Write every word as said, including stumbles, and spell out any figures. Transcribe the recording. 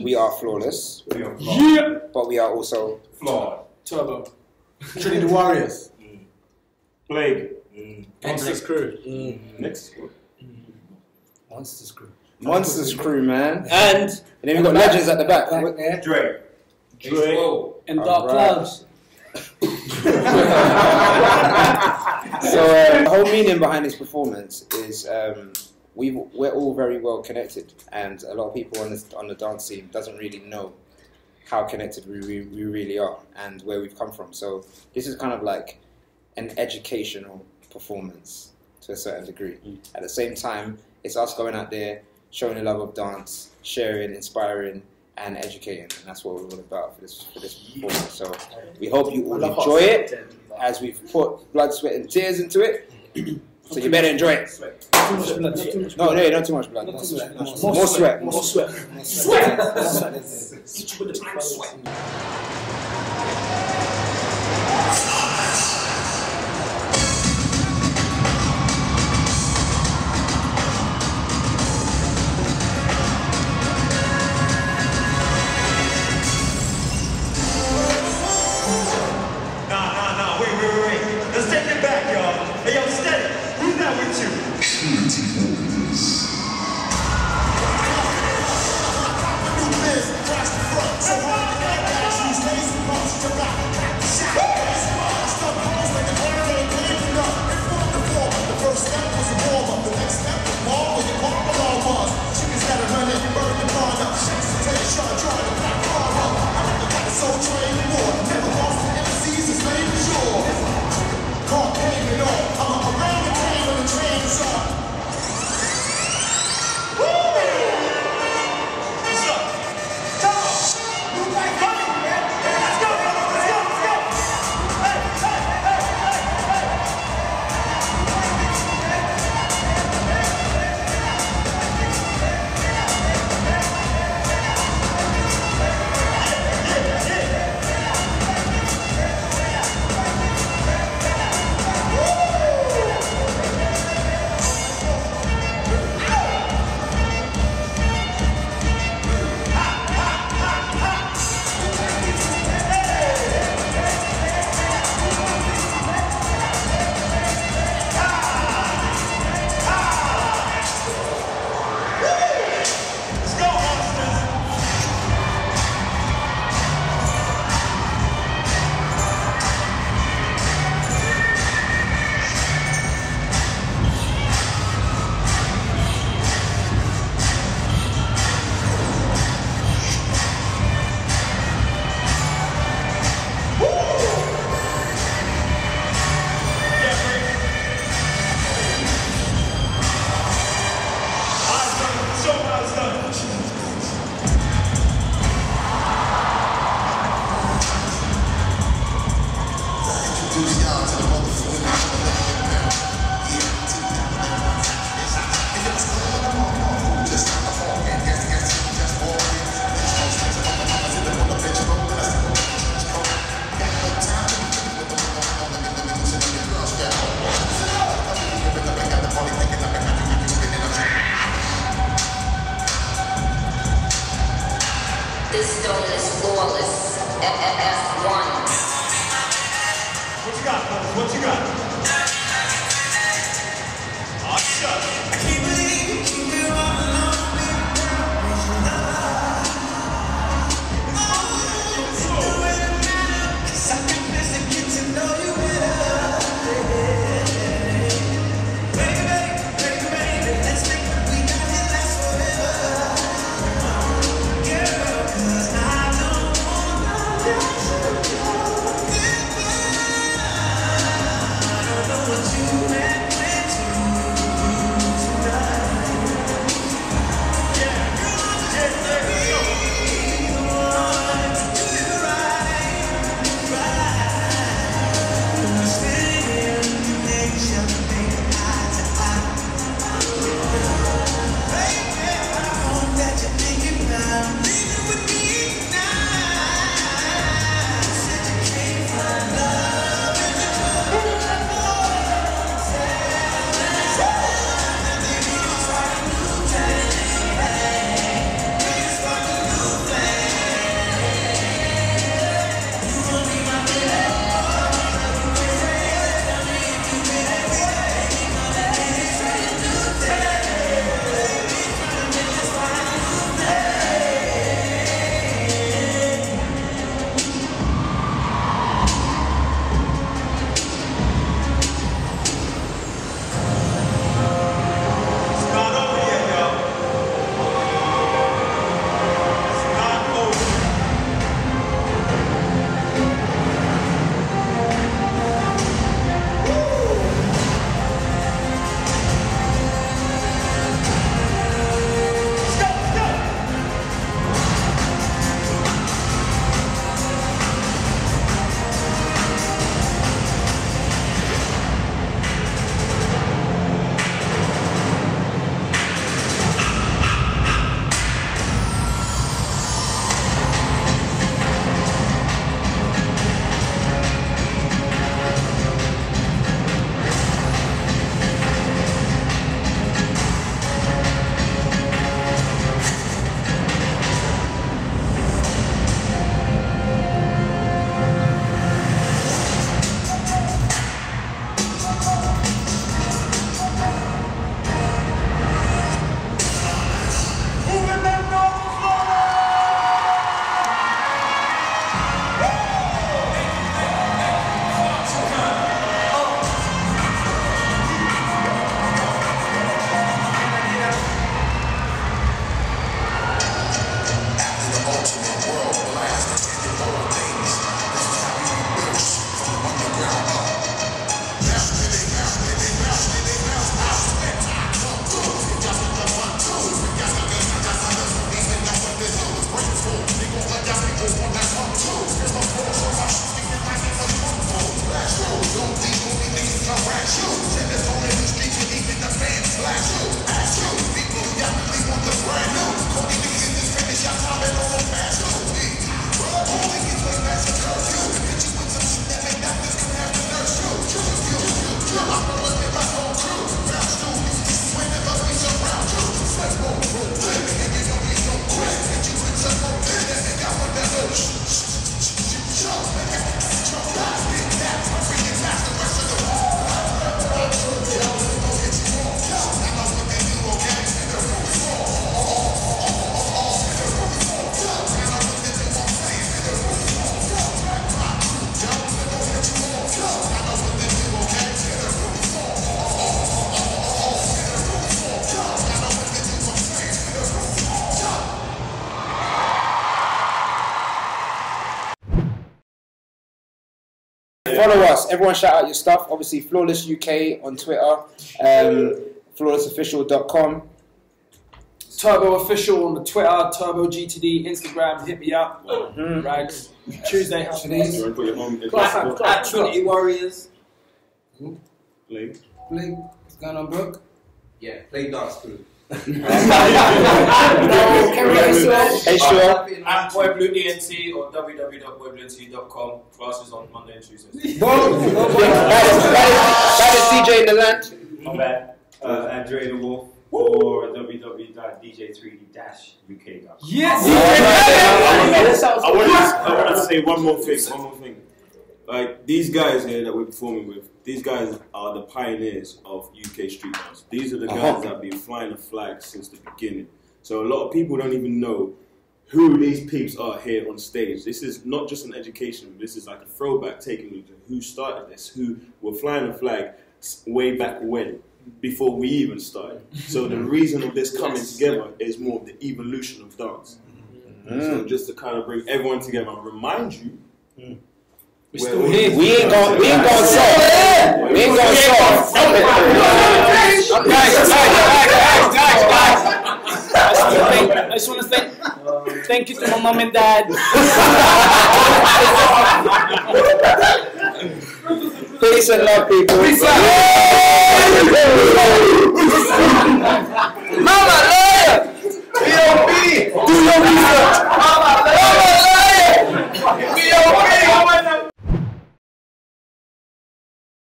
We are flawless. We are flawless. Yeah. But we are also flawed. Turbo. Trinity Warriors. Mm. Plague. Mm. Monsters Crew. Mm. Next. Mm. Monsters Crew. Monsters Crew, man. And, and then we've got legends at the back. back there. Dre. Dre. Whoa. And all Dark right. Clouds. So uh, the whole meaning behind this performance is um, we we're all very well connected, and a lot of people on this on the dance scene doesn't really know how connected we, we we really are and where we've come from. So this is kind of like an educational performance to a certain degree. Mm. At the same time, it's us going out there showing the love of dance, sharing, inspiring, and educating, and that's what we're all about for this for this performance. So we hope you all enjoy it, as we've put blood, sweat, and tears into it. So you better enjoy it. No, no, not too much blood. More sweat. More sweat. More sweat. Sweat. Yes. follow us. Everyone shout out your stuff. Obviously, Flawless U K on Twitter, um, flawless official dot com. Turbo Official on the Twitter, Turbo G T D, Instagram, hit me up. Mm-hmm. Right. Yes. Tuesday, afternoons. At Trinity Warriors. Who? Blake. Blake. What's going on, Brooke? Yeah, Plague Dance Crew. No, hey, sure. At Boy Blue E N T or w w w dot boy blue e n t dot com. Classes on Monday and Tuesday. That is D J in the land. My bad. Uh, Andre the Wolf. Or w w w dot d j three d dash u k dot com. Yes! I want to say one more thing, one more thing. Like, these guys here that we're performing with, these guys are the pioneers of U K street dance. These are the guys that have been flying the flag since the beginning. So a lot of people don't even know who these peeps are here on stage. This is not just an education, this is like a throwback taking to who started this, who were flying the flag way back when, before we even started. So the reason of this coming yes. together is more of the evolution of dance. Mm. So just to kind of bring everyone together and remind you, mm. we still here. We ain't going we ain't going soft. We ain't going soft. Guys, guys, guys, guys, guys. I just want to say thank you to my mom and dad. Peace and love, people. Peace out. Mama, love. Do your research.